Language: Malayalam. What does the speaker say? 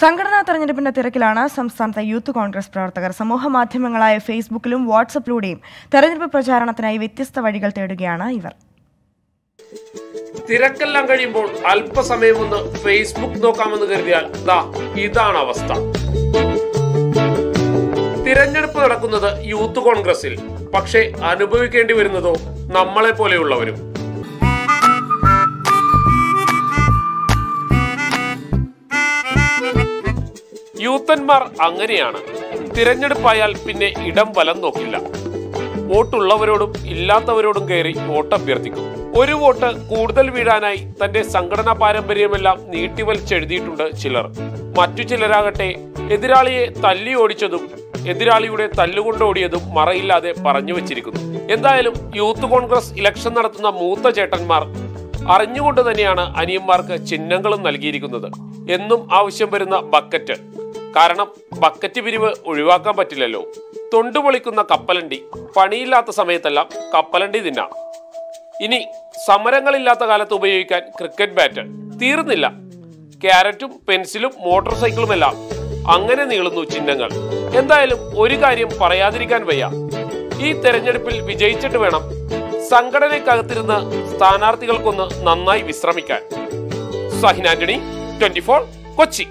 സംഘടനാ തെരഞ്ഞെടുപ്പിന്റെ തിരക്കിലാണ് സംസ്ഥാനത്തെ യൂത്ത് കോൺഗ്രസ് പ്രവർത്തകർ. സമൂഹമാധ്യമങ്ങളായ ഫേസ്ബുക്കിലും വാട്സാപ്പിലൂടെയും തെരഞ്ഞെടുപ്പ് പ്രചാരണത്തിനായി വ്യത്യസ്ത വഴികൾ തേടുകയാണ് ഇവർ. തിരക്കെല്ലാം കഴിയുമ്പോൾ അല്പസമയമൊന്ന് ഫേസ്ബുക്ക് നോക്കാമെന്ന് കരുതിയാൽ ഇതാണ് അവസ്ഥ. തിരഞ്ഞെടുപ്പ് നടക്കുന്നത് യൂത്ത് കോൺഗ്രസിൽ, പക്ഷേ അനുഭവിക്കേണ്ടി വരുന്നതോ നമ്മളെ പോലെയുള്ളവരും. യൂത്തന്മാർ അങ്ങനെയാണ്. തിരഞ്ഞെടുപ്പായാൽ പിന്നെ ഇടം വലം നോക്കില്ല. വോട്ടുള്ളവരോടും ഇല്ലാത്തവരോടും കയറി വോട്ടഭ്യർത്ഥിക്കും. ഒരു വോട്ട് കൂടുതൽ വീഴാനായി തന്റെ സംഘടനാ പാരമ്പര്യമെല്ലാം നീട്ടിവലിച്ചെഴുതിയിട്ടുണ്ട് ചിലർ. മറ്റു ചിലരാകട്ടെ എതിരാളിയെ തല്ലി ഓടിച്ചതും എതിരാളിയുടെ തല്ലുകൊണ്ടോടിയതും മറയില്ലാതെ പറഞ്ഞു വച്ചിരിക്കുന്നു. എന്തായാലും യൂത്ത് കോൺഗ്രസ് ഇലക്ഷൻ നടത്തുന്ന മൂത്ത ചേട്ടന്മാർ അറിഞ്ഞുകൊണ്ട് തന്നെയാണ് അനിയന്മാർക്ക് ചിഹ്നങ്ങളും നൽകിയിരിക്കുന്നത്. എന്നും ആവശ്യം വരുന്ന ബക്കറ്റ്, കാരണം ബക്കറ്റ് പിരിവ് ഒഴിവാക്കാൻ പറ്റില്ലല്ലോ. തൊണ്ടുപൊളിക്കുന്ന കപ്പലണ്ടി, പണിയില്ലാത്ത സമയത്തെല്ലാം കപ്പലണ്ടി തിന്നാം. ഇനി സമരങ്ങളില്ലാത്ത കാലത്ത് ഉപയോഗിക്കാൻ ക്രിക്കറ്റ് ബാറ്റ്. തീർന്നില്ല, ക്യാരറ്റും പെൻസിലും മോട്ടോർ സൈക്കിളുമെല്ലാം. അങ്ങനെ നീളുന്നു ചിഹ്നങ്ങൾ. എന്തായാലും ഒരു കാര്യം പറയാതിരിക്കാൻ വയ്യ, ഈ തെരഞ്ഞെടുപ്പിൽ വിജയിച്ചിട്ട് വേണം സംഘടനയ്ക്കകത്തിരുന്ന് സ്ഥാനാർത്ഥികൾക്കൊന്ന് നന്നായി വിശ്രമിക്കാൻ. സഹിൻ ആന്റണി, 24 കൊച്ചി.